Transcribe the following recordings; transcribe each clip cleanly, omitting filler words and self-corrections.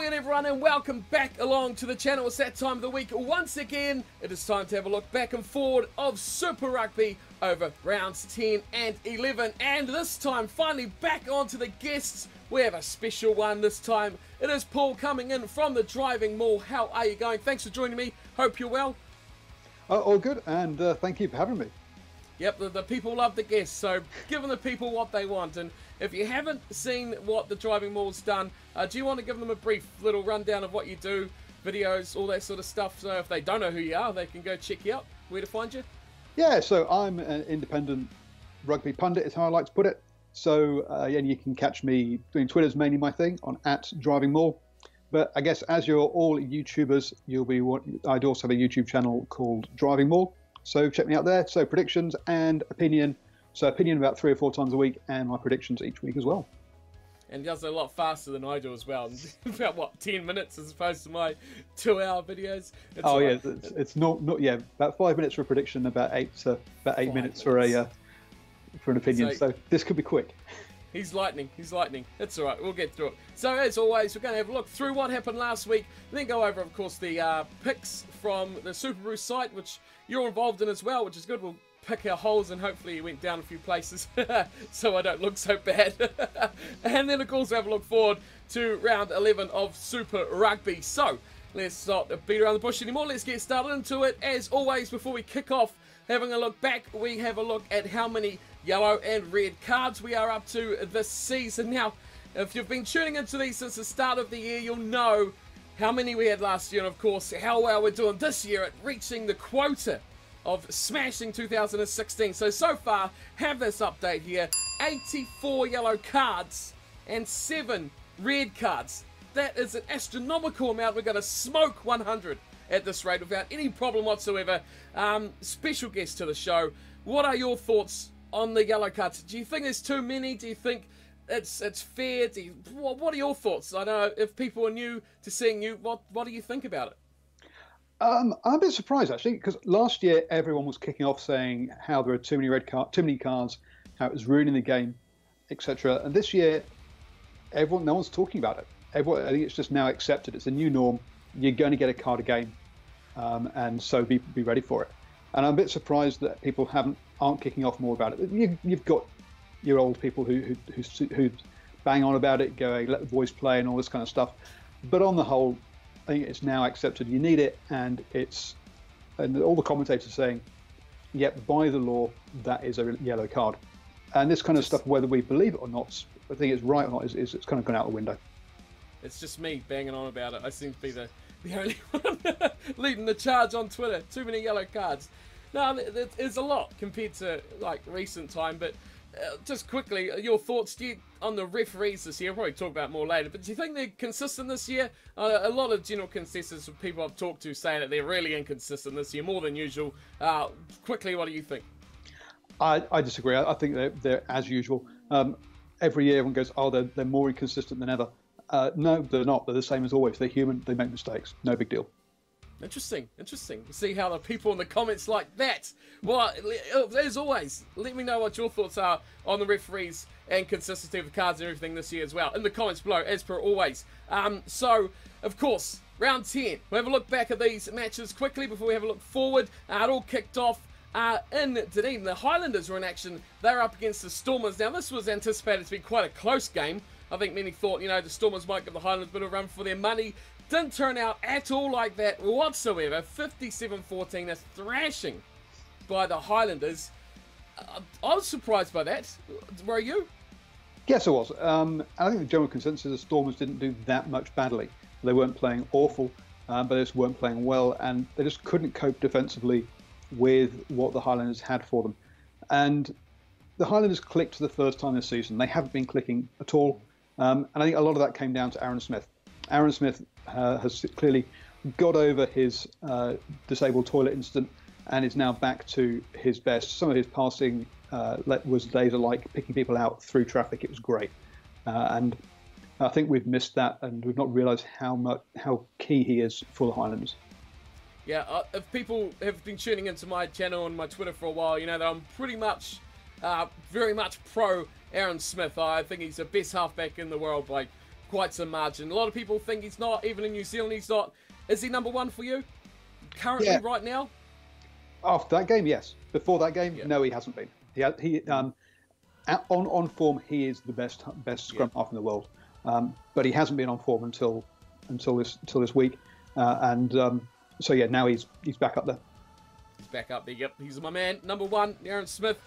going on, everyone, and welcome back along to the channel. It's that time of the week once again. It is time to have a look back and forward of Super Rugby over rounds 10 and 11. And this time, finally, back onto the guests. We have a special one this time. It is Paul coming in from the Driving Maul. How are you going? Thanks for joining me. Hope you're well. All good, and thank you for having me. Yep, the people love the guests, so giving the people what they want. And if you haven't seen what the Driving Maul's done, do you want to give them a brief little rundown of what you do, videos, all that sort of stuff? So if they don't know who you are, they can go check you out, where to find you. Yeah, so I'm an independent rugby pundit is how I like to put it. So yeah, you can catch me doing Twitter's mainly my thing on @DrivingMaul. But I guess as you're all YouTubers, I'd also have a YouTube channel called Driving Maul. So check me out there. So predictions and opinion. So opinion about 3 or 4 times a week, and my predictions each week as well. And he does it a lot faster than I do as well. About what, 10 minutes as opposed to my 2-hour videos. It's yeah, it's not yeah. About 5 minutes for a prediction, about eight minutes for an opinion. So this could be quick. He's lightning. He's lightning. That's all right. We'll get through it. So as always, we're going to have a look through what happened last week, and then go over, of course, the picks from the SuperBru site, which you're involved in as well, which is good. We'll pick our holes, and hopefully you went down a few places so I don't look so bad. And then, of course, we have a look forward to round 11 of Super Rugby. So let's not beat around the bush anymore. Let's get started into it. As always, before we kick off, having a look back, we have a look at how many yellow and red cards we are up to this season. Now, if you've been tuning into these since the start of the year, you'll know how many we had last year, and of course how well we're doing this year at reaching the quota of smashing 2016. So far, have this update here: 84 yellow cards and 7 red cards. That is an astronomical amount. We're going to smoke 100 at this rate without any problem whatsoever. Special guest to the show, what are your thoughts on the yellow cards? Do you think there's too many? Do you think it's fair? What are your thoughts? I know if people are new to seeing you, what do you think about it? I'm a bit surprised, actually, because last year everyone was kicking off saying how there are too many cards, how it was ruining the game, etc. And this year, no one's talking about it. I think it's just now accepted. It's a new norm. You're going to get a card a game, and so be ready for it. And I'm a bit surprised that people aren't kicking off more about it. You've got your old people who bang on about it, going let the boys play and all this kind of stuff. But on the whole, I think it's now accepted. You need it, and all the commentators are saying, yep, by the law, that is a yellow card. And this kind of stuff, whether we believe it or not, I think it's right or not, it's kind of gone out the window. It's just me banging on about it. I seem to be the only one leading the charge on Twitter. Too many yellow cards. No, it's a lot compared to like recent time, but just quickly, your thoughts on the referees this year? We'll probably talk about it more later, but do you think they're consistent this year? A lot of general consensus of people I've talked to saying that they're really inconsistent this year, more than usual. Quickly, what do you think? I disagree. I think they're as usual. Every year everyone goes, oh, they're more inconsistent than ever. No, they're not. They're the same as always. They're human. They make mistakes. No big deal. Interesting, interesting. We'll see how the people in the comments like that. Well, as always, let me know what your thoughts are on the referees and consistency of the cards and everything this year as well in the comments below, as per always. So, of course, round 10. We'll have a look back at these matches quickly before we have a look forward. It all kicked off in Dunedin. The Highlanders were in action. They were up against the Stormers. Now, this was anticipated to be quite a close game. I think many thought, you know, the Stormers might give the Highlanders a bit of a run for their money. Didn't turn out at all like that whatsoever. 57-14, a thrashing by the Highlanders. I was surprised by that. Were you? Yes, I was. I think the general consensus is the Stormers didn't do that much badly. They weren't playing awful, but they just weren't playing well, and they just couldn't cope defensively with what the Highlanders had for them. And the Highlanders clicked for the first time this season. They haven't been clicking at all, and I think a lot of that came down to Aaron Smith. Aaron Smith has clearly got over his disabled toilet incident and is now back to his best. Some of his passing was laser-like, picking people out through traffic. It was great, and I think we've missed that, and we've not realised how key he is for the Highlanders. Yeah, if people have been tuning into my channel and my Twitter for a while, you know that I'm pretty much, very much pro Aaron Smith. I think he's the best halfback in the world by quite some margin. A lot of people think he's not, even in New Zealand he's not. Is he number one for you currently right now? After that game, yes. Before that game, no, he hasn't been. On form, he is the best scrum half in the world. But he hasn't been on form until this week, so yeah, now he's back up there. He's back up there. Yep, he's my man, number one, Aaron Smith.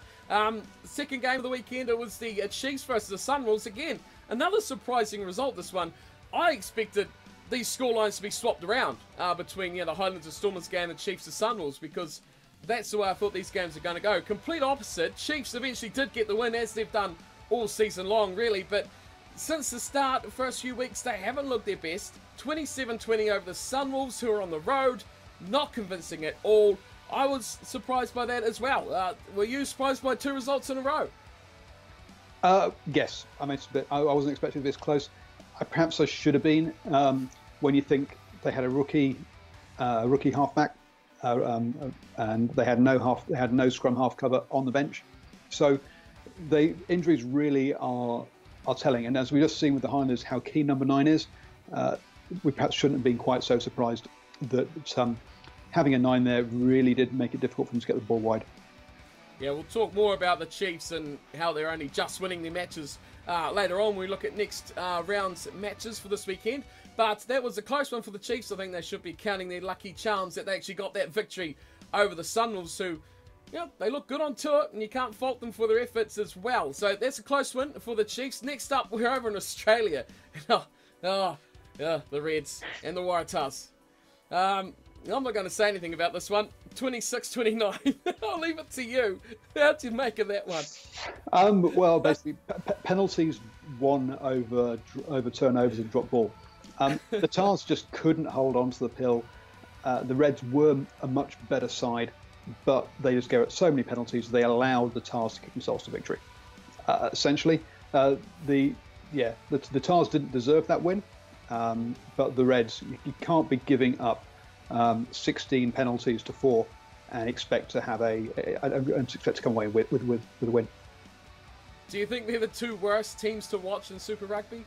Second game of the weekend, it was the Chiefs versus the Sunwolves again. Another surprising result. This one, I expected these scorelines to be swapped around between the Highlanders and Stormers game and Chiefs and Sunwolves, because that's the way I thought these games are going to go. Complete opposite. Chiefs eventually did get the win, as they've done all season long, really. But since the start, the first few weeks, they haven't looked their best. 27-20 over the Sunwolves, who are on the road. Not convincing at all. I was surprised by that as well. Were you surprised by two results in a row? Yes. I mean, I wasn't expecting this close. Perhaps I should have been. When you think they had a rookie halfback, and they had no scrum half cover on the bench, so the injuries really are telling. And as we just seen with the Highlanders, how key number 9 is, we perhaps shouldn't have been quite so surprised that having a 9 there really did make it difficult for them to get the ball wide. Yeah, we'll talk more about the Chiefs and how they're only just winning their matches later on. We look at next round's matches for this weekend. But that was a close one for the Chiefs. I think they should be counting their lucky charms that they actually got that victory over the Sunwolves, who, they look good on tour, and you can't fault them for their efforts as well. So that's a close win for the Chiefs. Next up, we're over in Australia. The Reds and the Waratahs. I'm not going to say anything about this one. 26-29. I'll leave it to you. How do you make of that one? Well, basically, penalties won over turnovers and drop ball. The Tars just couldn't hold on to the pill. The Reds were a much better side, but they just gave up so many penalties. They allowed the Tars to kick themselves to victory. Essentially, the Tars didn't deserve that win, but the Reds, you can't be giving up 16 penalties to 4 and expect to have expect to come away with a win. Do you think they're the two worst teams to watch in Super Rugby?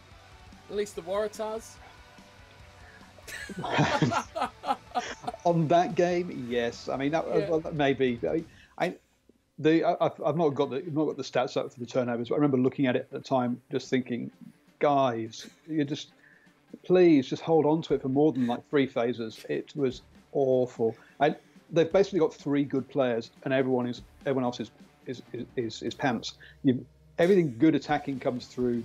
At least the Waratahs. On that game, yes. I mean, maybe. I've not got the stats up for the turnovers, but I remember looking at it at the time, just thinking, guys, please just hold on to it for more than like 3 phases. It was awful. And they've basically got 3 good players, and everyone else is pants. Everything good attacking comes through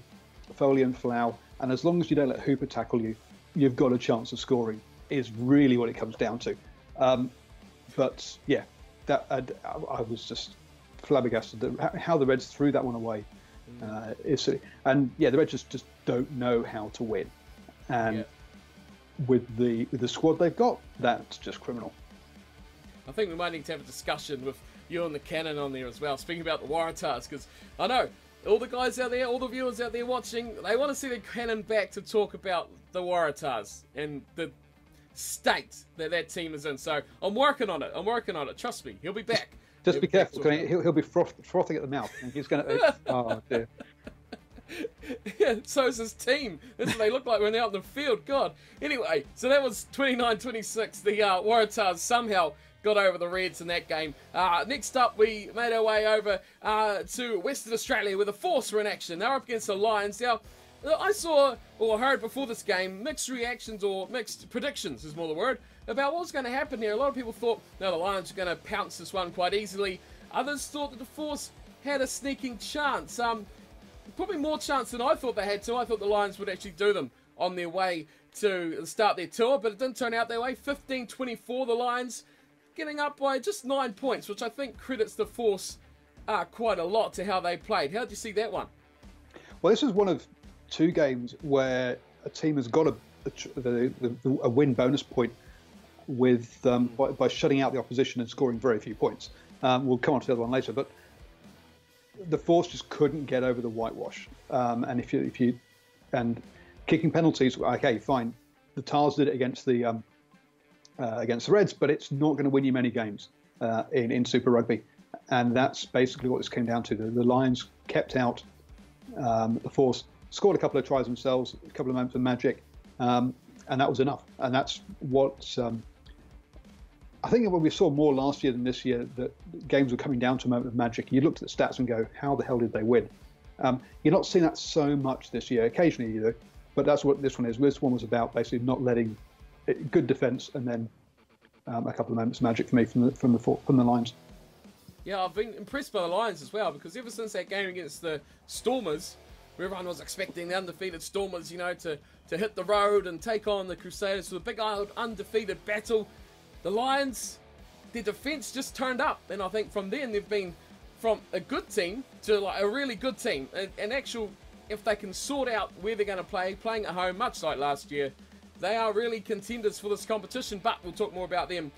Foley and Folau, and as long as you don't let Hooper tackle you, you've got a chance of scoring, is really what it comes down to. But yeah, I was just flabbergasted that how the Reds threw that one away. The Reds just don't know how to win, and with the squad they've got, that's just criminal. I think we might need to have a discussion with you and the Cannon on there as well, speaking about the Waratahs, because I know all the guys out there, all the viewers out there watching, they want to see the Cannon back to talk about the Waratahs and the state that team is in. So I'm working on it. Trust me, he'll be back. Just be careful. He'll be frothing at the mouth. And he's going to... Oh, dear. Yeah, so is his team. That's what they look like when they're out in the field. God. Anyway, so that was 29-26. The Waratahs somehow got over the Reds in that game. Next up, we made our way over to Western Australia, where the Force were in action. They're up against the Lions. Now, I saw, or heard before this game, mixed reactions, or mixed predictions is more the word, about what was going to happen here. A lot of people thought, no, the Lions are going to pounce this one quite easily. Others thought that the Force had a sneaking chance. Probably more chance than I thought they had to. I thought the Lions would actually do them on their way to start their tour, but it didn't turn out their way. 15-24, the Lions, getting up by just 9 points, which I think credits the Force quite a lot to how they played. How did you see that one? Well, this is one of 2 games where a team has got a win bonus point with by shutting out the opposition and scoring very few points. We'll come on to the other one later, but the Force just couldn't get over the whitewash. And if you kicking penalties, okay, fine. The Tars did it against the Reds, but it's not going to win you many games in Super Rugby, and that's basically what this came down to. The Lions kept out the Force scored a couple of tries themselves, a couple of moments of magic, and that was enough. And that's what I think when we saw more last year than this year, that games were coming down to a moment of magic. You looked at the stats and go, how the hell did they win? You're not seeing that so much this year. Occasionally you do, but that's what this one is. This one was about basically not letting it, good defence, and then a couple of moments of magic for me from the Lions. Yeah, I've been impressed by the Lions as well, because ever since that game against the Stormers, where everyone was expecting the undefeated Stormers, you know, to hit the road and take on the Crusaders to a big old undefeated battle, the Lions, their defence just turned up, and I think from then they've been from a good team to like a really good team. An actual, if they can sort out where they're going to play, playing at home, much like last year, they are really contenders for this competition, but we'll talk more about them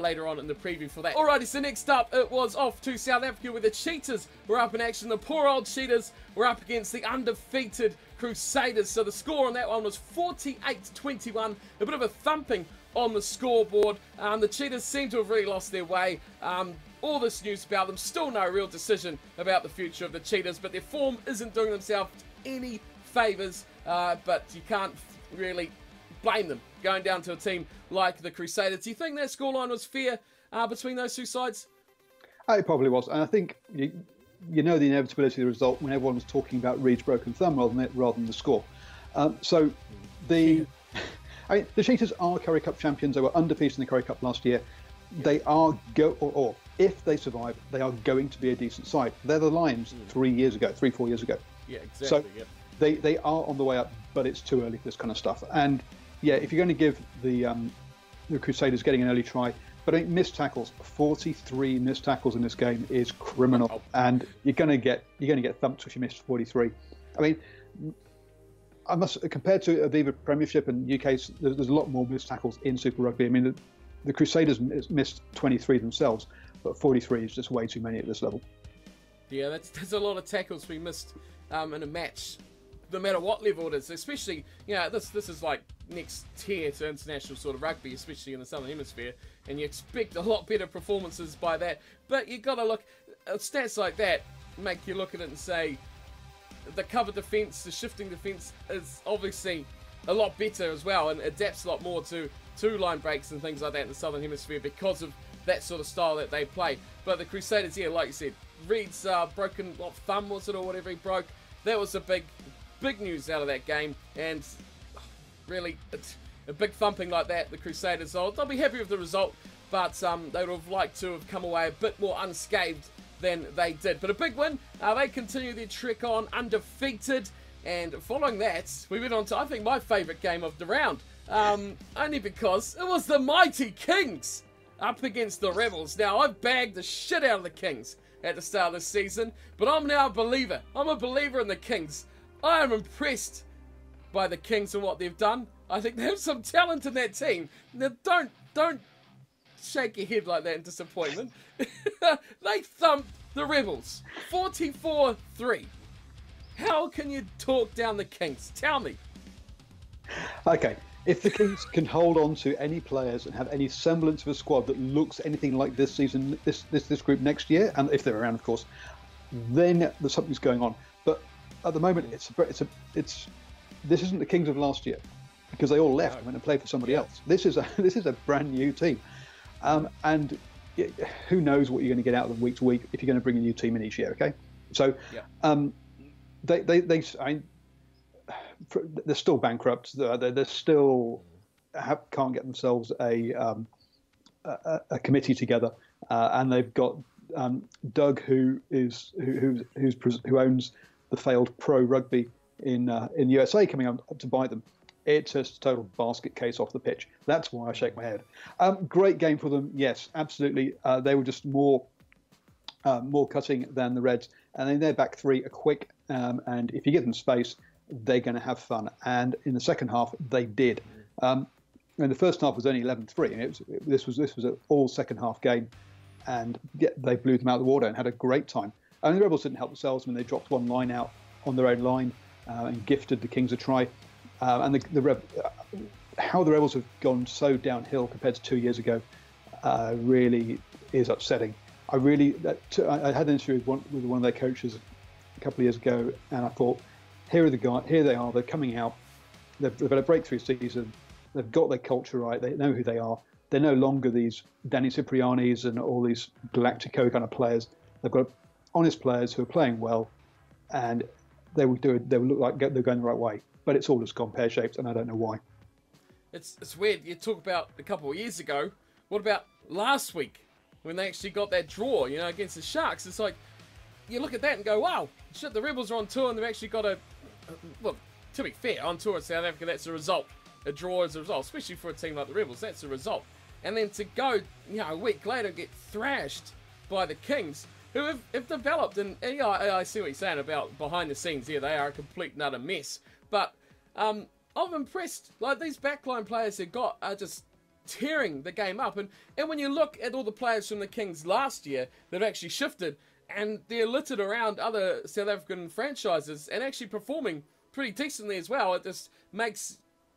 later on in the preview for that. Alrighty, so next up, it was off to South Africa, where the Cheetahs were up in action. The poor old Cheetahs were up against the undefeated Crusaders. So the score on that one was 48-21, a bit of a thumping on the scoreboard. The Cheetahs seem to have really lost their way. All this news about them, still no real decision about the future of the Cheetahs, but their form isn't doing themselves any favours, but you can't really blame them going down to a team like the Crusaders. Do you think that scoreline was fair between those two sides? It probably was, and I think you know the inevitability of the result when everyone was talking about Reed's broken thumb rather than the score. So the I mean, the Cheetahs are Currie Cup champions. They were undefeated in the Currie Cup last year. Yeah. They are if they survive, they are going to be a decent side. They're the Lions 3-4 years ago. Yeah, exactly. So yeah, they are on the way up, but it's too early for this kind of stuff. And yeah, if you're going to give the Crusaders getting an early try, but I mean, missed tackles, 43 missed tackles in this game is criminal, and you're going to get thumped if you miss 43. I mean, I must compare to Aviva Premiership and UK, there's a lot more missed tackles in Super Rugby. I mean, the Crusaders missed 23 themselves, but 43 is just way too many at this level. Yeah, that's a lot of tackles we missed in a match, no matter what level it is. Especially, you know, this is like next tier to international sort of rugby, especially in the Southern Hemisphere, and you expect a lot better performances by that. But you got to look at stats like that, make you look at it and say the cover defence, the shifting defence is obviously a lot better as well, and adapts a lot more to two-line breaks and things like that in the Southern Hemisphere because of that sort of style that they play. But the Crusaders, yeah, like you said, Reed's broken thumb, was it, or whatever he broke. That was a big news out of that game, and really it's a big thumping like that. The Crusaders, they'll be happy with the result, but they would have liked to have come away a bit more unscathed than they did. But a big win. They continue their trek on undefeated, and following that, we went on to, I think, my favourite game of the round, only because it was the mighty Kings up against the Rebels. Now, I've bagged the shit out of the Kings at the start of this season, but I'm now a believer. I'm a believer in the Kings. I am impressed by the Kings and what they've done. I think they have some talent in that team. Now, don't shake your head like that in disappointment. They thumped the Rebels 44-3. How can you talk down the Kings? Tell me. Okay, if the Kings can hold on to any players and have any semblance of a squad that looks anything like this season, this group next year, and if they're around, of course, then there's something's going on. But at the moment, this isn't the Kings of last year, because they all left and went and played for somebody else. This is a brand new team, and who knows what you're going to get out of them week to week if you're going to bring a new team in each year. Okay, so they're still bankrupt. They're still can't get themselves a committee together, and they've got Doug, who owns the failed pro rugby in the USA, coming up to bite them. It's just a total basket case off the pitch. That's why I shake my head. Great game for them, yes, absolutely. They were just more cutting than the Reds, and then their back three are quick, and if you give them space, they're going to have fun. And in the second half, they did. And the first half was only 11-3, and this was an all second half game, and yet they blew them out of the water and had a great time. And the Rebels didn't help themselves when they dropped one line out on their own line and gifted the Kings a try. And how the Rebels have gone so downhill compared to 2 years ago really is upsetting. I had an interview with one of their coaches a couple of years ago, and I thought, here are the guys, here they are, they're coming out, they've had a breakthrough season, they've got their culture right, they know who they are, they're no longer these Danny Cipriani's and all these Galactico kind of players. They've got honest players who are playing well, and they will do it, they will look like they're going the right way. But it's all just gone pear-shaped, and I don't know why. It's weird. You talk about a couple of years ago. What about last week when they actually got that draw, you know, against the Sharks? It's like you look at that and go, wow, shit, the Rebels are on tour and they've actually got a... Look, to be fair, on tour in South Africa, that's a result. A draw is a result, especially for a team like the Rebels. That's a result. And then to go, you know, a week later get thrashed by the Kings, who have developed, and yeah, you know, I see what you're saying about behind the scenes. Yeah, they are a complete and utter mess. But I'm impressed. Like, these backline players they've got are just tearing the game up. And when you look at all the players from the Kings last year, they've actually shifted, and they're littered around other South African franchises and actually performing pretty decently as well. It just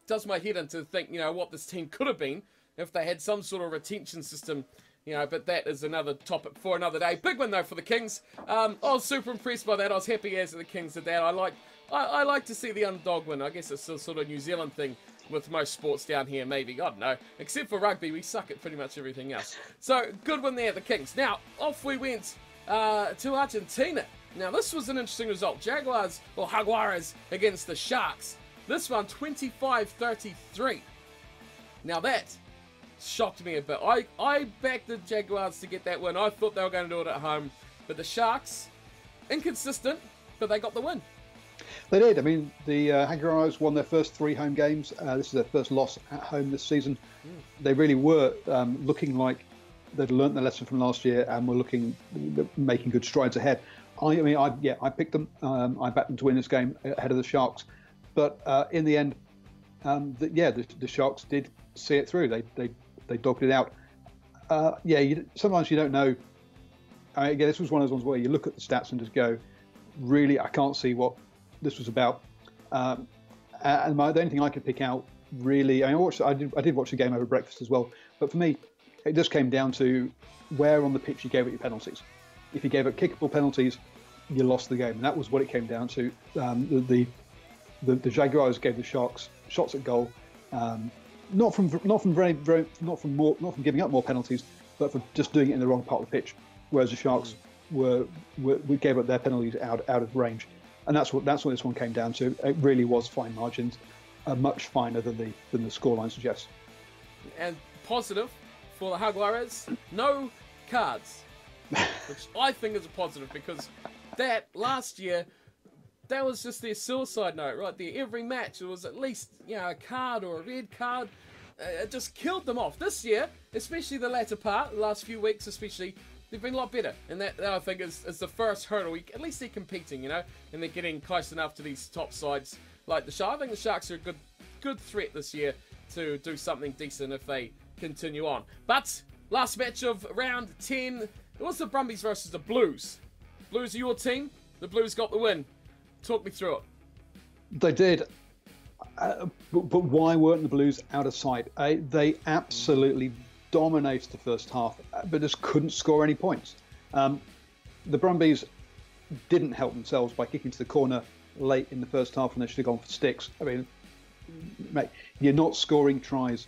does my head in to think, you know, what this team could have been if they had some sort of retention system, you know, but that is another topic for another day. Big win, though, for the Kings. I was super impressed by that. I was happy as the Kings did that. I like to see the underdog win. I guess it's a sort of New Zealand thing with most sports down here, maybe. I don't know. Except for rugby, we suck at pretty much everything else. So, good win there, the Kings. Now, off we went to Argentina. Now, this was an interesting result. Jaguares, or Jaguares, against the Sharks. This one, 25-33. Now, that shocked me a bit. I backed the Jaguars to get that win. I thought they were going to do it at home. But the Sharks, inconsistent, but they got the win. They did. I mean, the Jaguares won their first 3 home games. This is their first loss at home this season. Mm. They really were looking like they'd learnt their lesson from last year and were making good strides ahead. I picked them. I backed them to win this game ahead of the Sharks. But in the end, the Sharks did see it through. They dogged it out. Sometimes you don't know. Again, this was one of those ones where you look at the stats and just go, really, I can't see what this was about. The only thing I could pick out, really, I did watch the game over breakfast as well. But for me, it just came down to where on the pitch you gave up your penalties. If you gave up kickable penalties, you lost the game. And that was what it came down to. The Jaguars gave the Sharks shots at goal, not from giving up more penalties, but from just doing it in the wrong part of the pitch. Whereas the Sharks we gave up their penalties out of range, and that's what this one came down to. It really was fine margins, much finer than the scoreline suggests. And positive for the Jaguares, no cards, which I think is a positive, because that last year, that was just their suicide note right there. Every match, it was at least, you know, a card or a red card. It just killed them off. This year, especially the latter part, the last few weeks especially, they've been a lot better. And that I think, is the first hurdle. At least they're competing, you know, and they're getting close enough to these top sides like the Sharks. I think the Sharks are a good threat this year to do something decent if they continue on. But last match of round 10, it was the Brumbies versus the Blues. Blues are your team. The Blues got the win. Talk me through it. They did, but why weren't the Blues out of sight? They absolutely dominated the first half, but just couldn't score any points. The Brumbies didn't help themselves by kicking to the corner late in the first half when they should have gone for sticks. I mean, mate, you're not scoring tries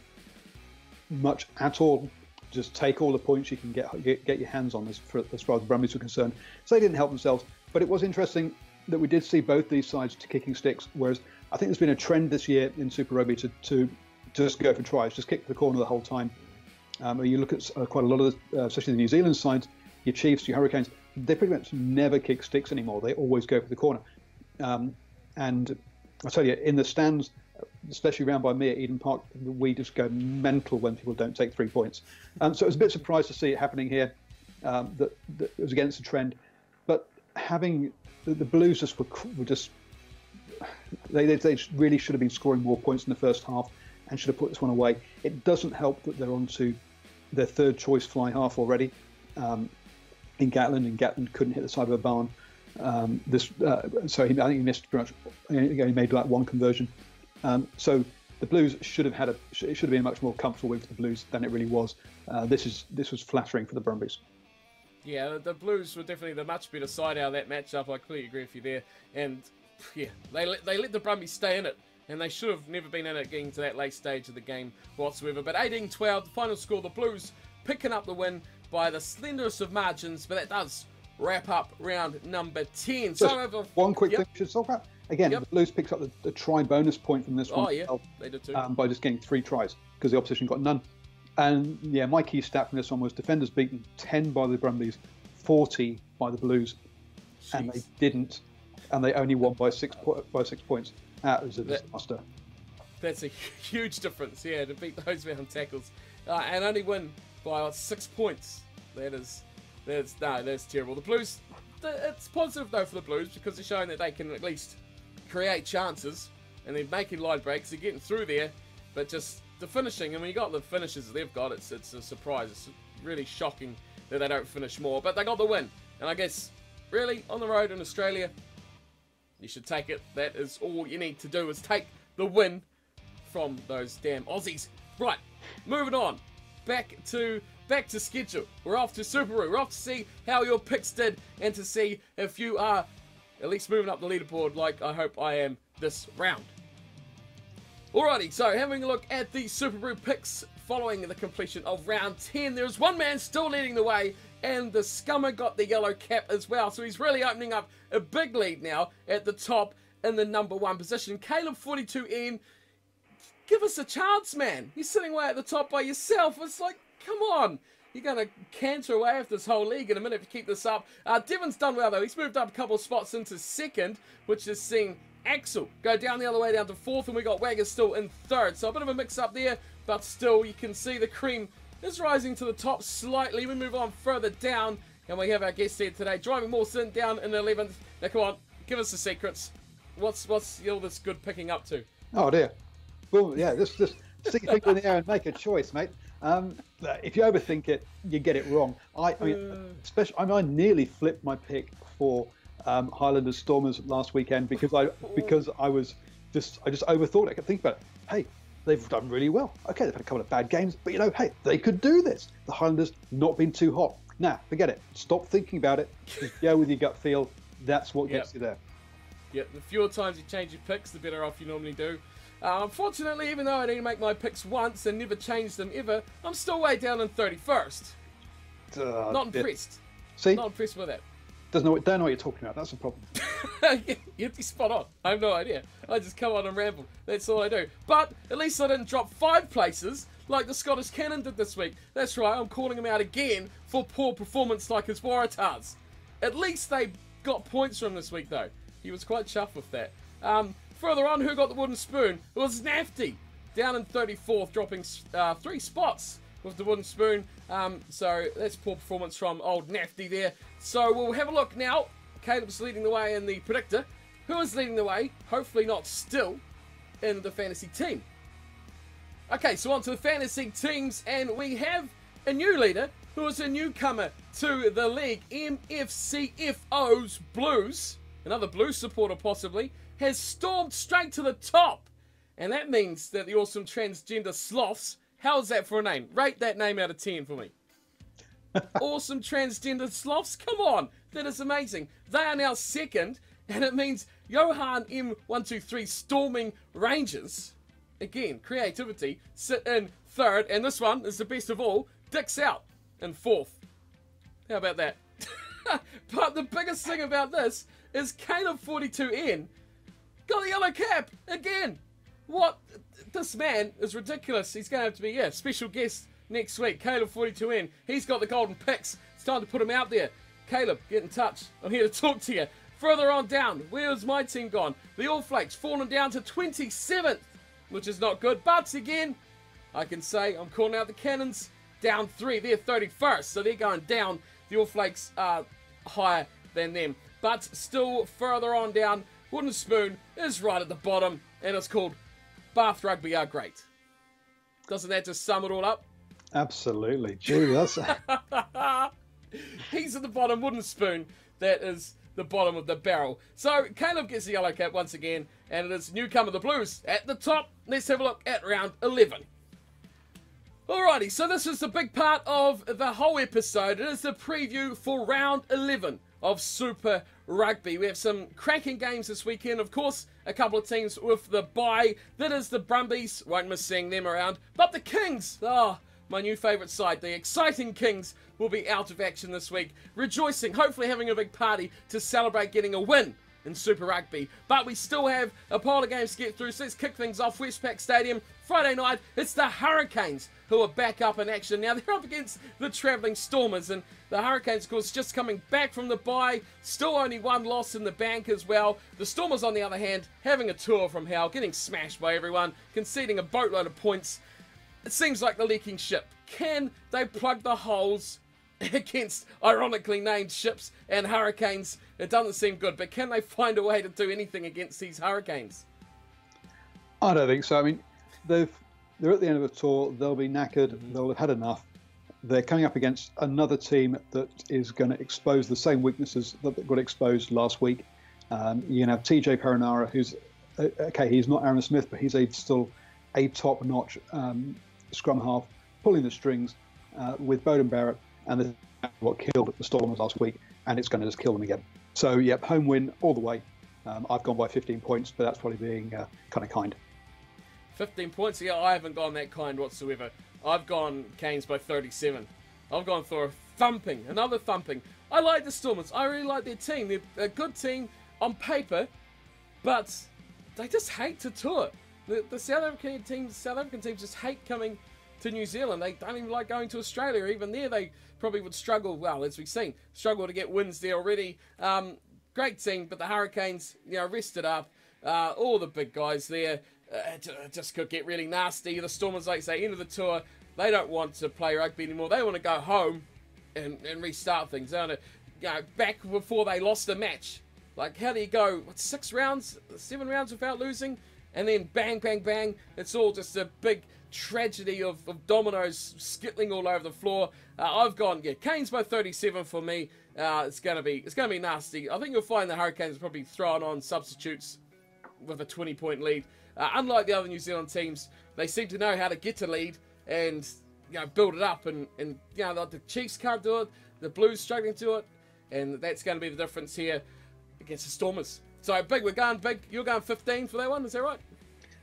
much at all. Just take all the points you can get your hands on, as far as the Brumbies were concerned. So they didn't help themselves, but it was interesting that we did see both these sides to kicking sticks, whereas I think there's been a trend this year in Super Rugby to just go for tries, just kick to the corner the whole time. You look at quite a lot of, especially the New Zealand sides, your Chiefs, your Hurricanes, they pretty much never kick sticks anymore. They always go for the corner. And I tell you, in the stands, especially round by me at Eden Park, we just go mental when people don't take 3 points. So it was a bit surprised to see it happening here, that it was against the trend. But having... The Blues they really should have been scoring more points in the first half and should have put this one away. It doesn't help that they're on to their third choice fly half already in Gatland, and Gatland couldn't hit the side of a barn. I think he missed pretty much. He made like one conversion. So the Blues should have had it should have been a much more comfortable win for the Blues than it really was. This was flattering for the Brumbies. Yeah, the Blues were definitely the much better side out of that matchup. I clearly agree with you there. And yeah, they let the Brumbies stay in it, and they should have never been in it getting to that late stage of the game whatsoever. But 18-12, the final score, the Blues picking up the win by the slenderest of margins, but that does wrap up round number 10. Just so over, one quick thing we should talk about. Again, the Blues picked up the try bonus point from this one. Oh, yeah, they did too. By just getting 3 tries, because the opposition got none. And, yeah, my key stat from this one was defenders beaten 10 by the Brumbies, 40 by the Blues. Jeez. And they didn't. And they only won by 6 points. That was a disaster. That's a huge difference, yeah, to beat those round tackles. And only win by 6 points. That's terrible. The Blues, it's positive, though, for the Blues, because they're showing that they can at least create chances, and they're making line breaks, they're getting through there, but just the finishing, and when you got the finishes they've got, it's a surprise. It's really shocking that they don't finish more, but they got the win, and I guess really on the road in Australia you should take it. That is all you need to do, is take the win from those damn Aussies. Right, moving on back to schedule. We're off to Subaru, we're off to see how your picks did, and to see if you are at least moving up the leaderboard like I hope I am this round. Alrighty, so having a look at the SuperBru picks following the completion of round 10, there's one man still leading the way, and the scummer got the yellow cap as well, so he's really opening up a big lead now at the top in the number 1 position. Caleb42N, give us a chance, man. You're sitting way at the top by yourself. It's like, come on. You're going to canter away with this whole league in a minute if you keep this up. Devon's done well, though. He's moved up a couple of spots into 2nd, which has seen Axel go down the other way down to 4th, and we got Wagger still in 3rd. So a bit of a mix-up there, but still you can see the cream is rising to the top slightly. We move on further down, and we have our guest here today, Driving Maul, sitting down in 11th. Now, come on, give us the secrets. What's all this good picking up to? Oh, dear. Well, yeah, just stick your finger in the air and make a choice, mate. If you overthink it, you get it wrong. I mean, I nearly flipped my pick for Highlanders Stormers last weekend because I just overthought it. I could think about it. Hey, they've done really well. Okay, they've had a couple of bad games, but you know, hey, they could do this. The Highlanders not been too hot. Nah, forget it. Stop thinking about it. Just go with your gut feel. That's what gets you there. Yeah, the fewer times you change your picks, the better off you normally do. Unfortunately, even though I didn't make my picks once and never changed them ever, I'm still way down in 31st. Not impressed. See? Not impressed with that. Don't know what you're talking about. That's the problem. You're spot on. I have no idea. I just come on and ramble. That's all I do. But at least I didn't drop 5 places like the Scottish Cannon did this week. That's right. I'm calling him out again for poor performance like his Waratahs. At least they got points from this week, though. He was quite chuffed with that. Further on, who got the wooden spoon? It was Nafty, down in 34th, dropping 3 spots with the wooden spoon. So that's poor performance from old Nafty there. So we'll have a look now. Caleb's leading the way in the predictor. Who is leading the way? Hopefully not still in the fantasy team. Okay, so on to the fantasy teams, and we have a new leader who is a newcomer to the league. MFCFO's Blues, another Blues supporter possibly, has stormed straight to the top. And that means that the awesome transgender sloths, how's that for a name? Rate that name out of 10 for me. Awesome transgender sloths, come on, that is amazing. They are now 2nd, and it means Johan M123 Storming Rangers, again, creativity, sit in 3rd, and this one is the best of all, Dicks Out in 4th. How about that? But the biggest thing about this is Caleb42N, got the yellow cap again. What? This man is ridiculous. He's going to have to be, yeah, special guest next week. Caleb42N. He's got the golden picks. It's time to put him out there. Caleb, get in touch. I'm here to talk to you. Further on down, where's my team gone? The All Flakes fallen down to 27th, which is not good. But again, I can say I'm calling out the Cannons down 3. They're 31st, so they're going down. The All Flakes are higher than them. But still further on down, Wooden Spoon is right at the bottom, and it's called Bath Rugby Are Great. Doesn't that just sum it all up? Absolutely. Gee, that's... He's at the bottom, Wooden Spoon. That is the bottom of the barrel. So Caleb gets the yellow cap once again, and it is newcomer the Blues at the top. Let's have a look at round 11. Alrighty, so this is the big part of the whole episode. It is the preview for round 11 of Super Rugby. We have some cracking games this weekend. Of course, a couple of teams with the bye. That is the Brumbies. Won't miss seeing them around. But the Kings, oh, my new favourite side, the exciting Kings, will be out of action this week. Rejoicing, hopefully having a big party to celebrate getting a win in Super Rugby. But we still have a pile of games to get through, so let's kick things off. Westpac Stadium, Friday night, it's the Hurricanes who are back up in action. Now, they're up against the travelling Stormers, and the Hurricanes, of course, just coming back from the bye, still only one loss in the bank as well. The Stormers, on the other hand, having a tour from hell, getting smashed by everyone, conceding a boatload of points. It seems like the leaking ship. Can they plug the holes against ironically named ships and Hurricanes? It doesn't seem good, but can they find a way to do anything against these Hurricanes? I don't think so. I mean, they're at the end of the tour. They'll be knackered. They'll have had enough. They're coming up against another team that is going to expose the same weaknesses that got exposed last week. You can have TJ Perenara, who's, okay, he's not Aaron Smith, but he's still a top-notch scrum half, pulling the strings with Bowden Barrett, and this is what killed the Stormers last week, and it's going to just kill them again. So, yep, home win all the way. I've gone by 15 points, but that's probably being kind of kind. 15 points? Yeah, I haven't gone that kind whatsoever. I've gone Canes by 37. I've gone for a thumping, another thumping. I like the Stormers. I really like their team. They're a good team on paper, but they just hate to tour. The South African teams just hate coming to New Zealand. They don't even like going to Australia. Even there, they probably would struggle, well, as we've seen, struggle to get wins there already. Great team, but the Hurricanes, you know, rested up. All the big guys there just could get really nasty. The Stormers, like I say, end of the tour. They don't want to play rugby anymore. They want to go home and restart things. They want to go back before they lost a match. Like, how do you go, what, 7 rounds without losing? And then bang, bang, bang, it's all just a big tragedy of dominoes skittling all over the floor. I've gone, yeah, Canes by 37 for me. It's gonna be nasty. I think you'll find the Hurricanes probably throwing on substitutes with a 20-point lead. Unlike the other New Zealand teams, they seem to know how to get to lead and, you know, build it up. And you know, the Chiefs can't do it, the Blues struggling to do it, and that's going to be the difference here against the Stormers. So big, we're going big. You're going 15 for that one, is that right?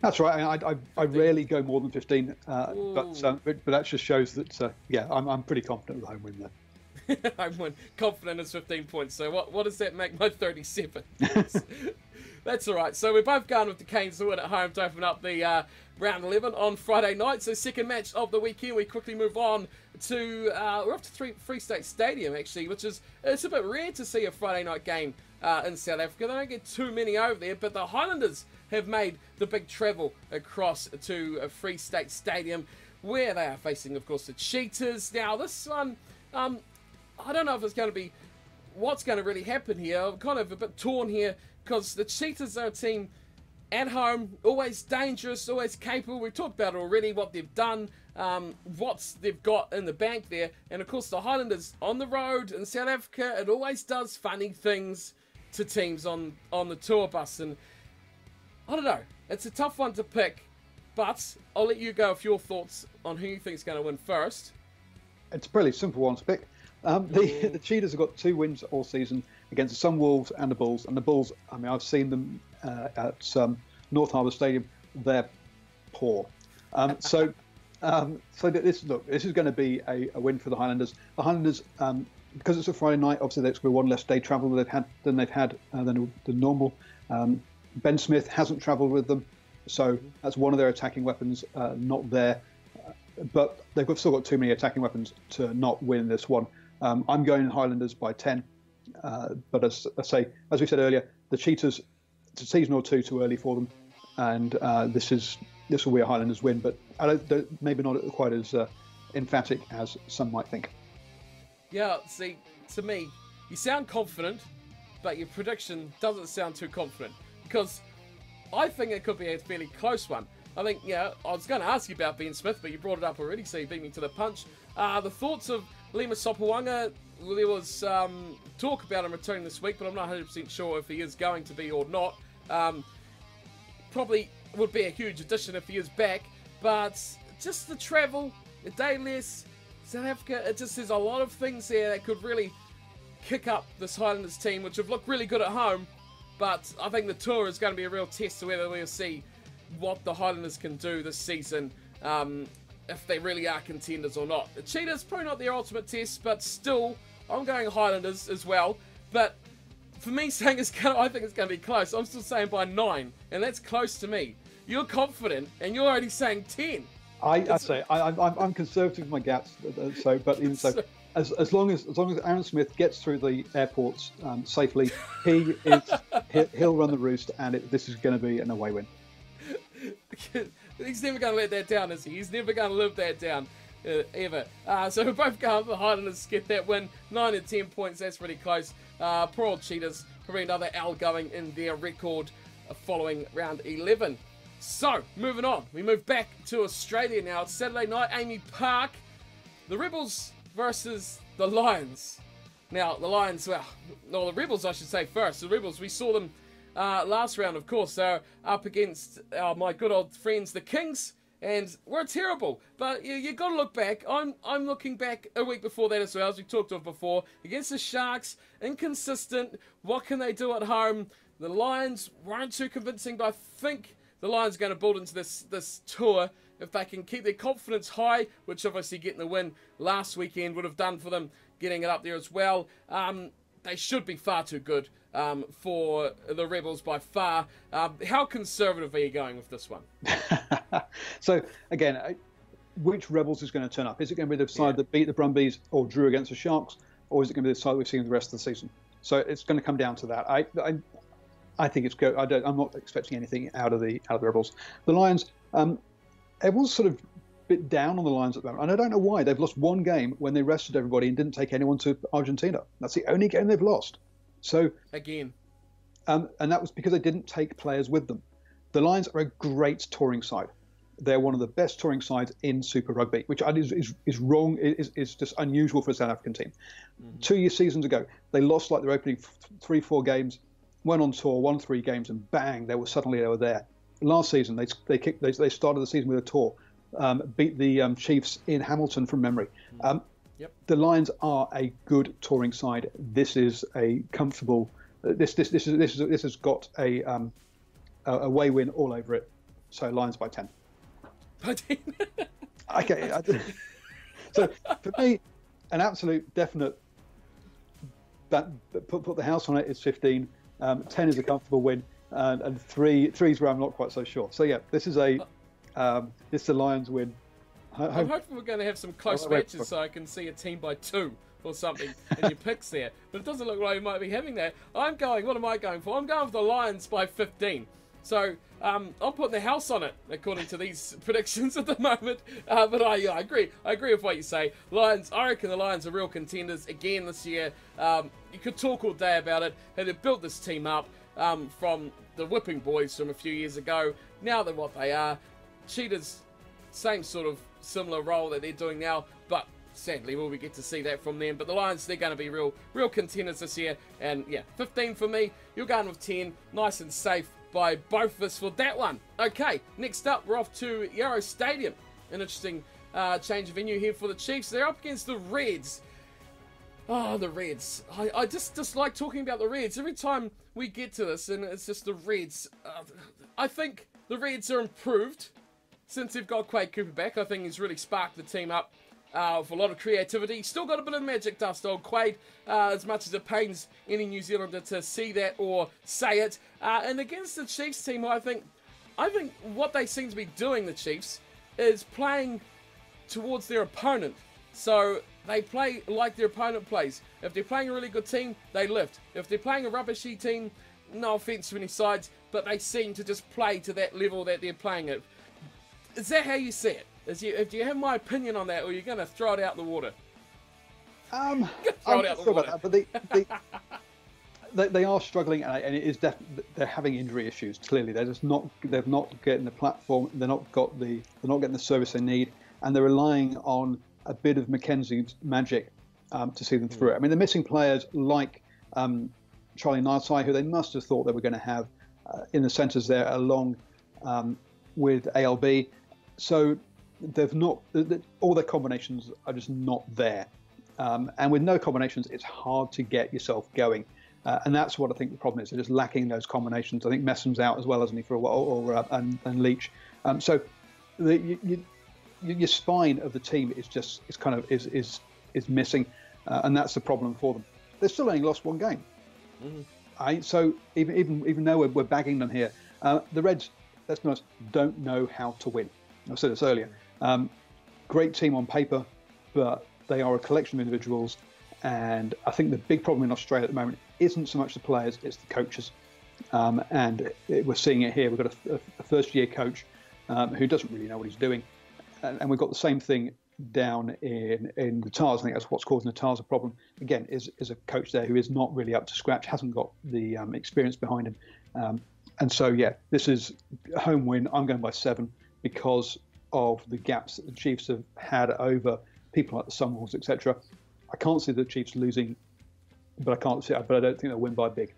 That's right. I rarely go more than 15, but that just shows that yeah, I'm pretty confident with home win there. Home win, confident is 15 points. So what does that make my 37? That's all right. So we're both going with the Canes to win at home to open up the round 11 on Friday night. So second match of the weekend. We quickly move on to we're up to Free State Stadium actually, which is it's a bit rare to see a Friday night game. In South Africa. They don't get too many over there, but the Highlanders have made the big travel across to Free State Stadium, where they are facing, of course, the Cheetahs. Now, this one, I don't know if it's going to be what's going to really happen here. I'm kind of a bit torn here because the Cheetahs are a team at home, always dangerous, always capable. We've talked about it already, what they've done, what they've got in the bank there. And, of course, the Highlanders on the road in South Africa, it always does funny things to teams on the tour bus, and I don't know, it's a tough one to pick, but I'll let you go with your thoughts on who you think is going to win first. It's a pretty simple one to pick. The Cheetahs have got 2 wins all season against the Sunwolves and the Bulls, I mean, I've seen them at North Harbour Stadium, they're poor. So this is going to be a win for the Highlanders. The Highlanders, because it's a Friday night, obviously that's one less day travel than the normal. Ben Smith hasn't travelled with them, so that's one of their attacking weapons not there. But they've still got too many attacking weapons to not win this one. I'm going Highlanders by 10, but as we said earlier, the Cheetahs, it's a season or two too early for them, and this will be a Highlanders win, but maybe not quite as emphatic as some might think. Yeah, see, to me, you sound confident, but your prediction doesn't sound too confident, because I think it could be a fairly close one. I think, yeah, I was going to ask you about Ben Smith, but you brought it up already, so you beat me to the punch. The thoughts of Lima Sopoaga, there was talk about him returning this week, but I'm not 100% sure if he is going to be or not. Probably would be a huge addition if he is back, but just the travel, a day less, South Africa, it just, there's a lot of things there that could really kick up this Highlanders team, which have looked really good at home, but I think the tour is going to be a real test to whether we'll see what the Highlanders can do this season, if they really are contenders or not. The Cheetahs, probably not their ultimate test, but still, I'm going Highlanders as well. But for me, saying it's going to, I think it's going to be close. I'm still saying by 9, and that's close to me. You're confident, and you're already saying 10. I'm conservative with my gaps, so but even so, as long as Aaron Smith gets through the airports safely, he'll run the roost, and this is going to be an away win. He's never going to let that down, is he? He's never going to live that down, ever. So we're both going for Highlanders to get that win. 9 and 10 points, that's really close. Poor old Cheetahs, probably another L going in their record following round 11. So, moving on. We move back to Australia now. It's Saturday night, Amy Park. The Rebels versus the Lions. Now, the Lions, well, no, the Rebels I should say first. The Rebels, we saw them last round, of course. They're up against my good old friends, the Kings, and we're terrible. But you've got to look back. I'm looking back a week before that as well, as we talked of before. Against the Sharks, inconsistent. What can they do at home? The Lions weren't too convincing, but I think the Lions are going to build into this tour. If they can keep their confidence high, which obviously getting the win last weekend would have done for them, getting it up there as well. They should be far too good for the Rebels by far. How conservative are you going with this one? So, again, which Rebels is going to turn up? Is it going to be the side that beat the Brumbies or drew against the Sharks? Or is it going to be the side we've seen the rest of the season? So it's going to come down to that. I think it's good. I'm not expecting anything out of the Rebels. The Lions, everyone's sort of a bit down on the Lions at the moment, and I don't know why. They've lost one game when they rested everybody and didn't take anyone to Argentina. That's the only game they've lost. So again, and that was because they didn't take players with them. The Lions are a great touring side. They're one of the best touring sides in Super Rugby, which is wrong. Is just unusual for a South African team. Mm-hmm. 2 seasons ago, they lost like their opening 3-4 games. Went on tour, won 3 games, and bang, they were there. Last season, they started the season with a tour, beat the Chiefs in Hamilton from memory. Yep. The Lions are a good touring side. This is a comfortable. This has got a way win all over it. So Lions by 10. By 10. Okay. So for me, an absolute definite. That put the house on it is 15. 10 is a comfortable win, and 3 is where I'm not quite so sure. So yeah, this is the Lions win. I'm hoping we're going to have some close matches, so I can see a team by 2 or something in your picks there. But it doesn't look like we might be having that. What am I going for? I'm going for the Lions by 15. So I'm putting the house on it, according to these predictions at the moment. But I agree. I agree with what you say. Lions, I reckon the Lions are real contenders again this year. You could talk all day about it. And they've built this team up from the whipping boys from a few years ago. Now they're what they are. Cheetahs, same sort of similar role that they're doing now. But sadly, will we get to see that from them? But the Lions, they're going to be real contenders this year. And yeah, 15 for me. You're going with 10. Nice and safe by both of us for that one. Okay, next up, we're off to Yarrow Stadium. An interesting change of venue here for the Chiefs. They're up against the Reds. Oh, the Reds. I just dislike talking about the Reds. Every time we get to this, and it's just the Reds. I think the Reds are improved since they've got Quade Cooper back. I think he's really sparked the team up for a lot of creativity. Still got a bit of magic dust, old Quade, as much as it pains any New Zealander to see that or say it. And against the Chiefs team, I think what they seem to be doing, the Chiefs, is playing towards their opponent. So they play like their opponent plays. If they're playing a really good team, they lift. If they're playing a rubbishy team, no offense to any sides, but they seem to just play to that level that they're playing at. Is that how you see it? Do you have my opinion on that, or you're going to throw it out the water? I'm not sure about that, but they are struggling, and it is they're having injury issues. Clearly, they're not getting the platform. They're not getting the service they need, and they're relying on a bit of McKenzie's magic to see them through it. I mean, they're missing players like Charlie Narsai, who they must have thought they were going to have in the centres there, along with ALB. So all their combinations are just not there. And with no combinations, it's hard to get yourself going. And that's what I think the problem is. It is lacking those combinations. I think Messham's out as well, isn't he, for a while, and Leach. So your spine of the team is just is missing, and that's the problem for them. They're still only lost one game. Right? So even though we're bagging them here, the Reds, let's be honest, don't know how to win. I said this earlier. Great team on paper, but they are a collection of individuals. And I think the big problem in Australia at the moment isn't so much the players, it's the coaches. And we're seeing it here. We've got a first-year coach who doesn't really know what he's doing. And we've got the same thing down in the TARS. I think that's what's causing the TARS a problem. Again, is a coach there who is not really up to scratch, hasn't got the experience behind him. And so, yeah, this is a home win. I'm going by 7 because of the gaps that the Chiefs have had over people like the Sunwolves, etc. I can't see the Chiefs losing, but I don't think they'll win by big.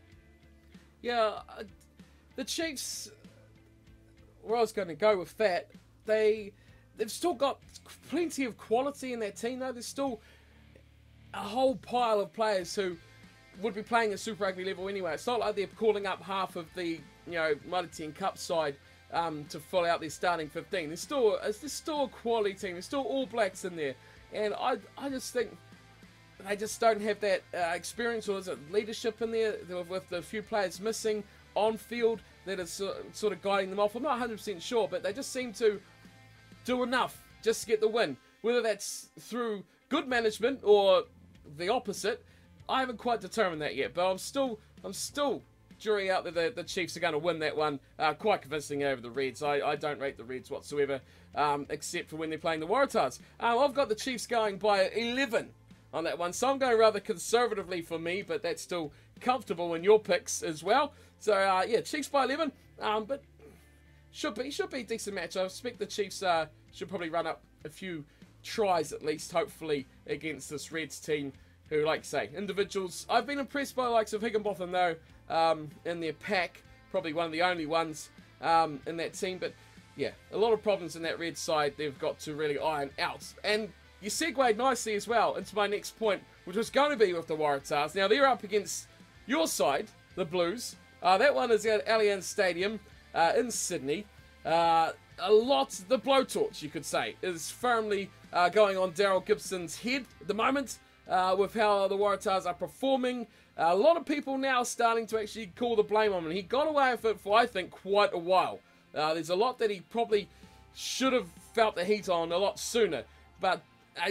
Yeah, the Chiefs. Where I was going to go with that, they've still got plenty of quality in that team. Though there's still a whole pile of players who would be playing at Super Rugby level anyway. It's not like they're calling up half of the Maritime Cup side to fill out their starting 15. There's still a quality team. There's still All Blacks in there, and I just think. They just don't have that experience or leadership in there with the few players missing on field that is sort of guiding them off. I'm not 100% sure, but they just seem to do enough just to get the win. Whether that's through good management or the opposite, I haven't quite determined that yet. But I'm still jurying out that the Chiefs are going to win that one quite convincingly over the Reds. I don't rate the Reds whatsoever, except for when they're playing the Waratahs. I've got the Chiefs going by 11. On that one, so I'm going rather conservatively for me, but that's still comfortable in your picks as well. So yeah, Chiefs by 11, but should be a decent match. I expect the Chiefs should probably run up a few tries at least, hopefully, against this Reds team, who, like say, individuals. I've been impressed by the likes of Higginbotham though, in their pack, probably one of the only ones in that team. But yeah, a lot of problems in that Reds side. They've got to really iron out. And you segued nicely as well into my next point, which was going to be with the Waratahs. Now, they're up against your side, the Blues. That one is at Allianz Stadium in Sydney. The blowtorch, you could say, is firmly going on Daryl Gibson's head at the moment with how the Waratahs are performing. A lot of people now starting to actually call the blame on him. He got away with it for, I think, quite a while. There's a lot that he probably should have felt the heat on a lot sooner. But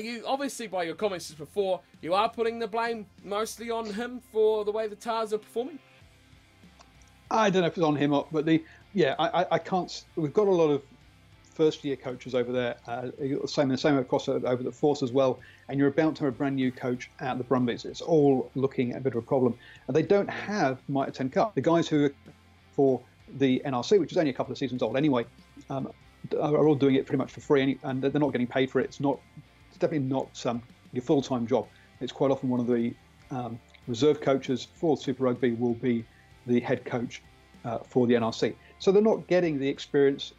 you obviously, by your comments just before, you are putting the blame mostly on him for the way the TARS are performing? I don't know if it's on him or but I can't. We've got a lot of first-year coaches over there, the same across over the Force as well, and you're about to have a brand-new coach at the Brumbies. It's all looking at a bit of a problem. And they don't have Mitre 10 Cup. The guys who are for the NRC, which is only a couple of seasons old anyway, are all doing it pretty much for free, and they're not getting paid for it. It's definitely not your full-time job. It's quite often one of the reserve coaches for Super Rugby will be the head coach for the NRC. So they're not getting the experience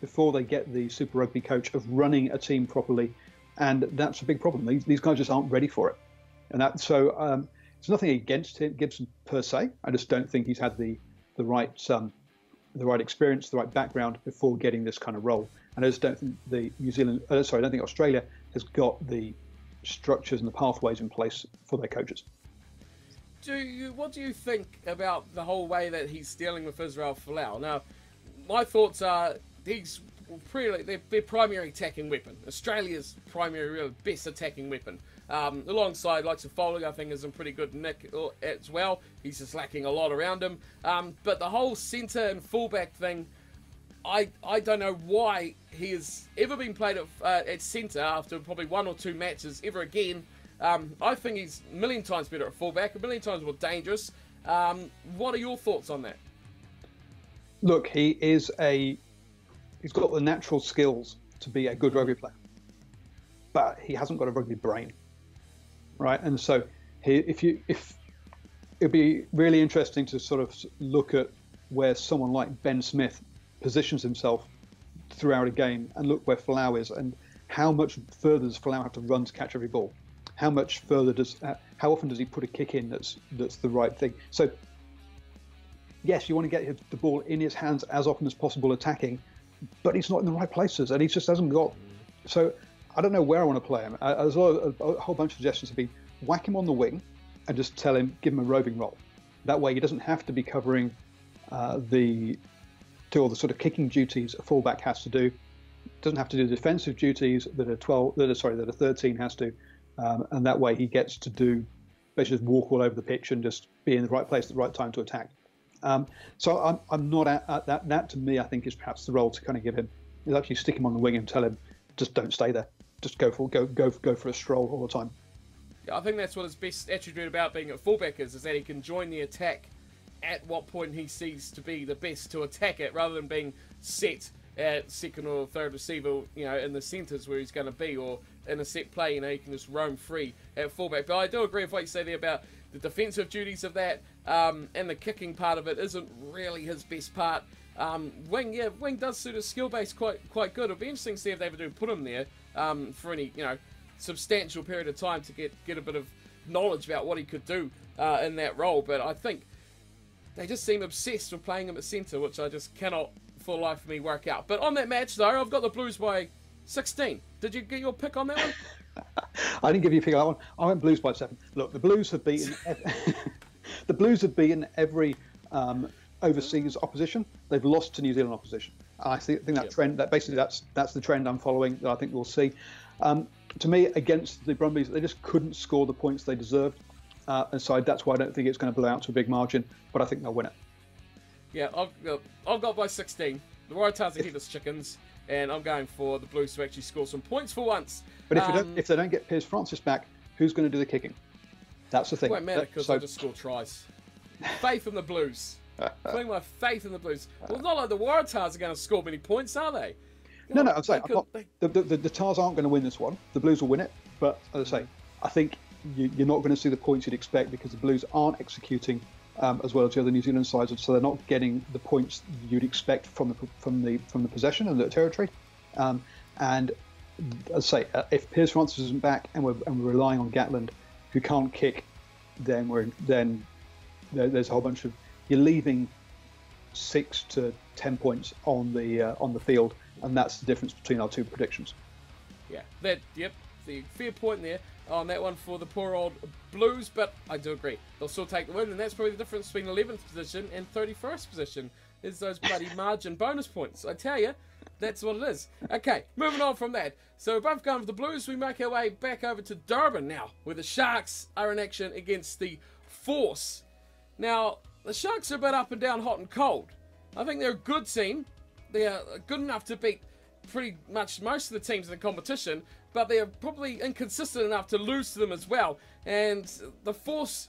before they get the Super Rugby coach of running a team properly, and that's a big problem. These guys just aren't ready for it. And that, so it's nothing against him, Gibson per se. I just don't think he's had the right experience, the right background before getting this kind of role. And I just don't think I don't think Australia has got the structures and the pathways in place for their coaches. What do you think about the whole way that he's dealing with Israel Folau? Now, my thoughts are he's really their primary attacking weapon, Australia's primary real best attacking weapon. Alongside likes of Foley, I think is in pretty good nick as well. He's just lacking a lot around him. But the whole centre and fullback thing, I don't know why he has ever been played at centre after probably one or two matches ever again. I think he's a million times better at fullback, a million times more dangerous. What are your thoughts on that? Look, he's got the natural skills to be a good rugby player, but he hasn't got a rugby brain, right? And so it'd be really interesting to sort of look at where someone like Ben Smith positions himself throughout a game and look where Folau is and how much further does Folau have to run to catch every ball? how much further does, how often does he put a kick in that's the right thing? So yes, you want to get the ball in his hands as often as possible attacking, but he's not in the right places, and he just hasn't got. So I don't know where I want to play him. There's a whole bunch of suggestions have been whack him on the wing and just tell him, give him a roving role. That way he doesn't have to be covering all the sort of kicking duties a fullback has to do. Doesn't have to do the defensive duties that a 13 has to, and that way he gets to do basically just walk all over the pitch and just be in the right place at the right time to attack. So I'm not at that. That to me, I think, is perhaps the role to kind of give him, is actually stick him on the wing and tell him, just don't stay there, just go for a stroll all the time. Yeah, I think that's what his best attribute about being a fullback is that he can join the attack at what point he sees to be the best to attack it, rather than being set at second or third receiver, you know, in the centres where he's going to be, or in a set play, you know, he can just roam free at fullback. But I do agree with what you say there about the defensive duties of that, and the kicking part of it isn't really his best part. Wing does suit his skill base quite good. It'll be interesting to see if they ever do put him there for any, you know, substantial period of time to get a bit of knowledge about what he could do in that role. But I think they just seem obsessed with playing him at centre, which I just cannot for the life of me work out. But on that match though, I've got the Blues by 16. Did you get your pick on that one? I didn't give you a pick on that one. I went Blues by 7. Look, the Blues have beaten every overseas opposition. They've lost to New Zealand opposition. And I think that trend, that basically that's the trend I'm following, that I think we'll see. To me, against the Brumbies, they just couldn't score the points they deserved. And so that's why I don't think it's going to blow out to a big margin, but I think they'll win it. Yeah, I've got by 16. The Waratahs are headless chickens, and I'm going for the Blues to actually score some points for once. But if they don't get Piers Francis back, who's going to do the kicking? That's the thing. It won't matter because they'll just score tries. Faith in the Blues. Putting my faith in the Blues. Well, not like the Waratahs are going to score many points, are they? You know, no, I'm saying the Tars aren't going to win this one. The Blues will win it, but as I say, I think you're not going to see the points you'd expect because the Blues aren't executing as well as the other New Zealand sides, so they're not getting the points you'd expect from the possession and the territory. And as I say, if Piers Francis isn't back and we're relying on Gatland, who can't kick, then there's a whole bunch of, you're leaving 6 to 10 points on the field, and that's the difference between our two predictions. Yeah, the fair point there on that one for the poor old Blues, but I do agree. They'll still take the win, and that's probably the difference between 11th position and 31st position, is those bloody margin bonus points. I tell you, that's what it is. Okay, moving on from that. So we're both going for the Blues. We make our way back over to Durban now, where the Sharks are in action against the Force. Now, the Sharks are a bit up and down, hot and cold. I think they're a good team. They are good enough to beat pretty much most of the teams in the competition, but they are probably inconsistent enough to lose to them as well. And the Force,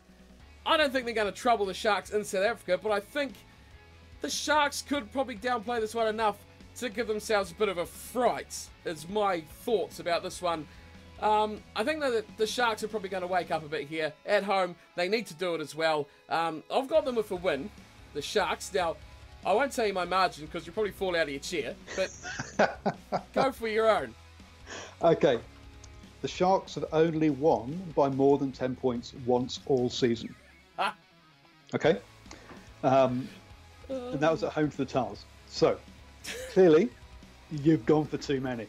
I don't think they're going to trouble the Sharks in South Africa, but I think the Sharks could probably downplay this one enough to give themselves a bit of a fright, is my thoughts about this one. I think that the Sharks are probably going to wake up a bit here at home. They need to do it as well. I've got them with a win, the Sharks. Now, I won't tell you my margin because you'll probably fall out of your chair, but go for your own. Okay. The Sharks have only won by more than 10 points once all season. Ah. Okay. And that was at home to the Tars. So, clearly, you've gone for too many.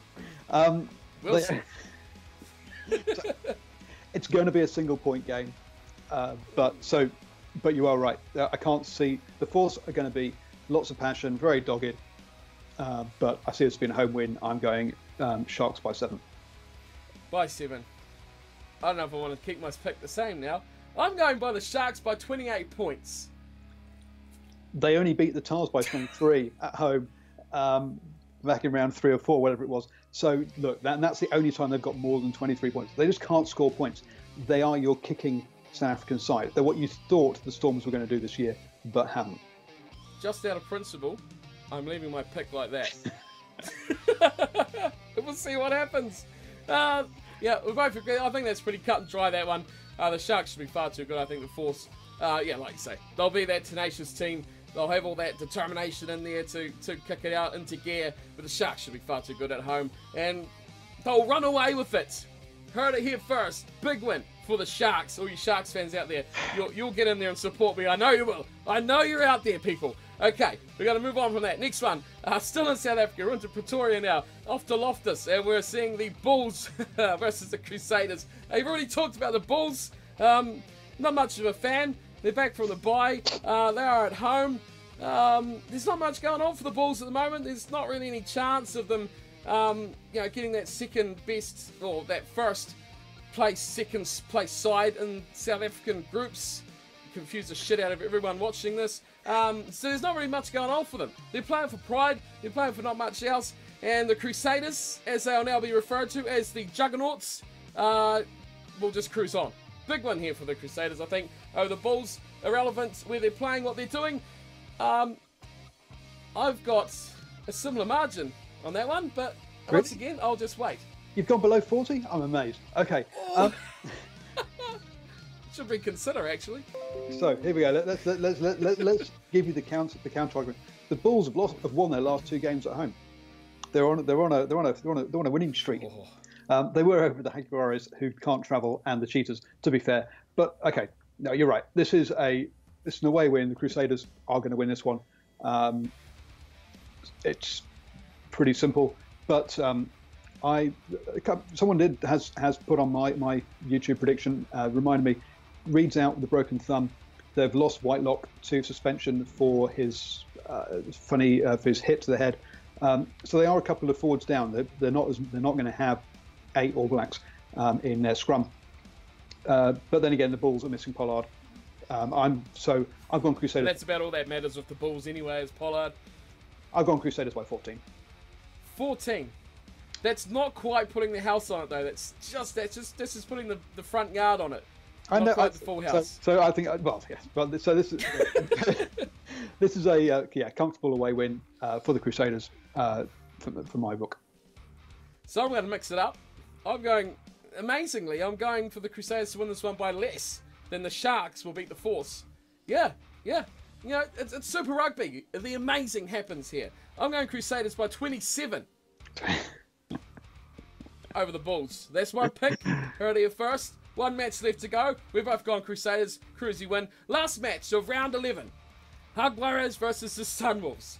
Wilson. So, it's going to be a single-point game. But you are right. I can't see. The Force are going to be lots of passion, very dogged, but I see it's been a home win. I'm going Sharks by 7. By 7. I don't know if I want to keep my pick the same now. I'm going by the Sharks by 28 points. They only beat the Tars by 23 at home back in round 3 or 4, whatever it was. So, look, that's the only time they've got more than 23 points. They just can't score points. They are your kicking South African side. They're what you thought the Stormers were going to do this year, but haven't. Just out of principle, I'm leaving my pick like that. We'll see what happens. Yeah, we both agree. I think that's pretty cut and dry, that one. The Sharks should be far too good. I think the Force, yeah, like you say, they'll be that tenacious team. They'll have all that determination in there to kick it out into gear, but the Sharks should be far too good at home, and they'll run away with it. Heard it here first. Big win for the Sharks. All you Sharks fans out there, you'll get in there and support me. I know you will. I know you're out there, people. Okay, we're going to move on from that. Next one, still in South Africa. We're into Pretoria now, off to Loftus, and we're seeing the Bulls versus the Crusaders. You've already talked about the Bulls. Not much of a fan. They're back from the bye. They are at home. There's not much going on for the Bulls at the moment. There's not really any chance of them you know, getting that second best, or that first place, second place side in South African groups. Confuse the shit out of everyone watching this. So there's not really much going on for them. They're playing for pride, they're playing for not much else. And the Crusaders, as they will now be referred to as the Juggernauts, will just cruise on. Big one here for the Crusaders, I think. Oh, the Bulls, irrelevant where they're playing, what they're doing. I've got a similar margin on that one, but once again, I'll just wait. You've gone below 40? I'm amazed. Okay. Should we consider, actually? So here we go. Let's give you the counter argument. The Bulls have won their last two games at home. They're on a winning streak. Oh. They were over the Jaguares, who can't travel, and the Cheetahs. To be fair, but okay, no, you're right. This is an away win. The Crusaders are going to win this one. It's pretty simple, but. Someone has put on my YouTube prediction, reminded me, Reed's out with a broken thumb. They've lost Whitelock to suspension for his his hit to the head. So they are a couple of forwards down. They're not going to have 8 All Blacks in their scrum. But then again, the Bulls are missing Pollard. I've gone Crusaders. That's about all that matters with the Bulls anyway, is Pollard. I've gone Crusaders by 14. 14. That's not quite putting the house on it though. That's just putting the front yard on it. I know. The full house. So I think this is this is a comfortable away win for the Crusaders for my book. So I'm going to mix it up. I'm going for the Crusaders to win this one by less than the Sharks will beat the Force. Yeah. You know, it's Super Rugby. The amazing happens here. I'm going Crusaders by 27. Over the Bulls. That's my pick. Heard it first. One match left to go. We've both gone Crusaders. Cruzy win. Last match of round 11. Jaguares versus the Sunwolves.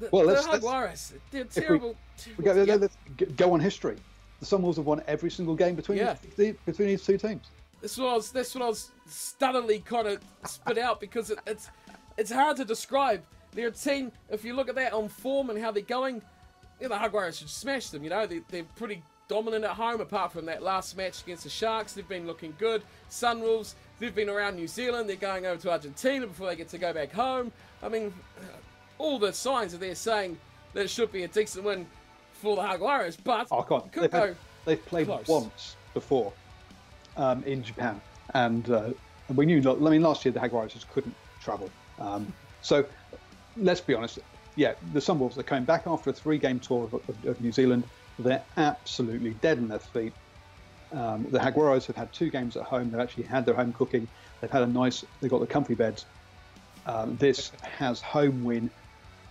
The Jaguares. They're terrible. Let's go on history. The Sunwolves have won every single game between these two teams. This was stunningly kind of spit out because it's hard to describe. They're a team, if you look at that on form and how they're going, yeah, the Jaguares should smash them, you know. They're pretty dominant at home, apart from that last match against the Sharks. They've been looking good. Sunwolves, they've been around New Zealand. They're going over to Argentina before they get to go back home. I mean, all the signs are there saying that it should be a decent win for the Jaguares, but they've played close once before in Japan. And we knew, last year the Jaguares just couldn't travel. So let's be honest. Yeah, the Sunwolves are coming back after a 3-game tour of New Zealand. They're absolutely dead on their feet. The Jaguares have had 2 games at home. They've actually had their home cooking. They've had they've got the comfy beds. This has home win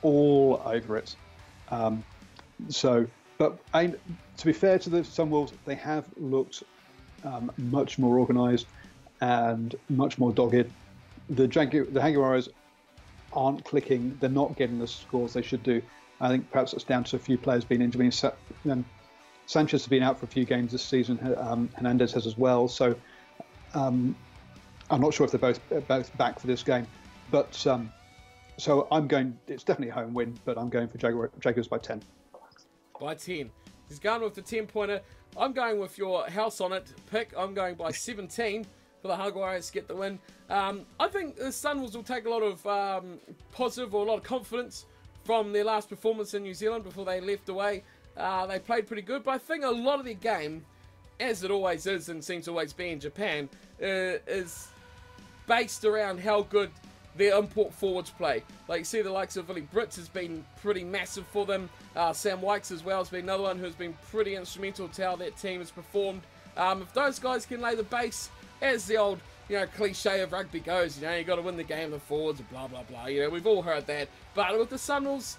all over it. To be fair to the Sunwolves, they have looked much more organised and much more dogged. The Jaguares aren't clicking. They're not getting the scores they should do. I think perhaps it's down to a few players being injured. I mean, Sanchez has been out for a few games this season. Hernandez has as well. So I'm not sure if they're both back for this game. But so I'm going. It's definitely a home win, but I'm going for Jaguars by 10. By 10. He's going with the 10-pointer. I'm going with your house on it pick. I'm going by 17. For the Jaguares get the win. I think the Sunwolves will take a lot of positive or a lot of confidence from their last performance in New Zealand before they left away. They played pretty good, but I think a lot of their game, as it always is and seems to always be in Japan, is based around how good their import forwards play. Like you see the likes of Billy Britz has been pretty massive for them. Sam Wykes as well has been another one who's been pretty instrumental to how that team has performed. If those guys can lay the base, as the old, cliche of rugby goes, you got to win the game, the forwards, blah, blah, blah. We've all heard that. But with the Sunwolves,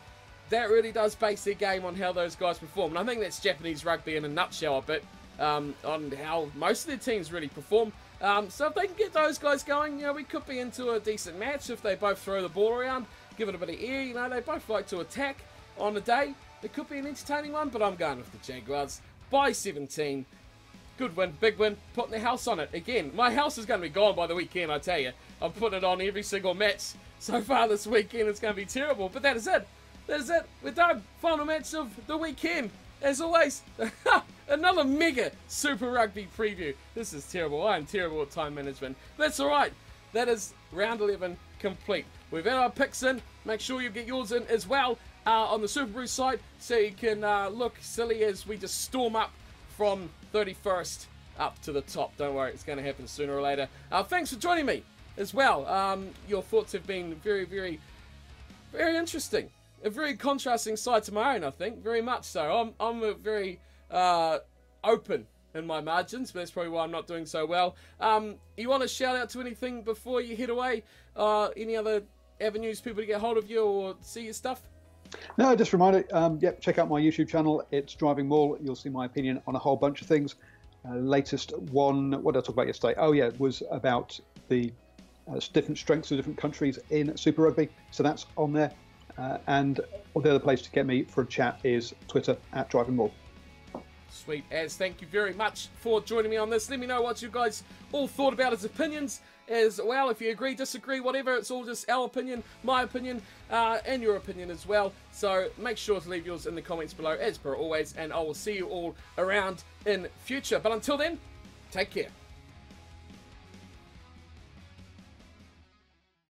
that really does base their game on how those guys perform. And I think that's Japanese rugby in a nutshell a bit. on how most of their teams really perform. So if they can get those guys going, you know, we could be into a decent match if they both throw the ball around, give it a bit of air. You know, they both like to attack on the day. It could be an entertaining one, but I'm going with the Jaguars by 17. Good win, big win, putting the house on it. Again, my house is going to be gone by the weekend, I tell you. I'm putting it on every single match so far this weekend. It's going to be terrible, but that is it. That is it. We're done. Final match of the weekend. As always, another mega Super Rugby preview. This is terrible. I am terrible at time management. That's all right. That is round 11 complete. We've had our picks in. Make sure you get yours in as well on the SuperBru site so you can look silly as we just storm up from 31st up to the top. Don't worry, it's going to happen sooner or later. Thanks for joining me as well. Your thoughts have been very, very, very interesting. A very contrasting side to my own, I think, very much so. I'm a very open in my margins, but that's probably why I'm not doing so well. You want to shout out to anything before you head away? Any other avenues people to get hold of you or see your stuff? No, just a reminder, yep, check out my YouTube channel. It's Driving Maul. You'll see my opinion on a whole bunch of things. Latest one, what did I talk about yesterday? Oh, yeah, it was about the different strengths of different countries in Super Rugby. So that's on there. And the other place to get me for a chat is Twitter at Driving Maul. Sweet as, thank you very much for joining me on this. Let me know what you guys all thought about his opinions as well. If you agree, disagree, whatever, it's all just our opinion, my opinion, and your opinion as well. So make sure to leave yours in the comments below as per always, and I will see you all around in future. But until then, take care.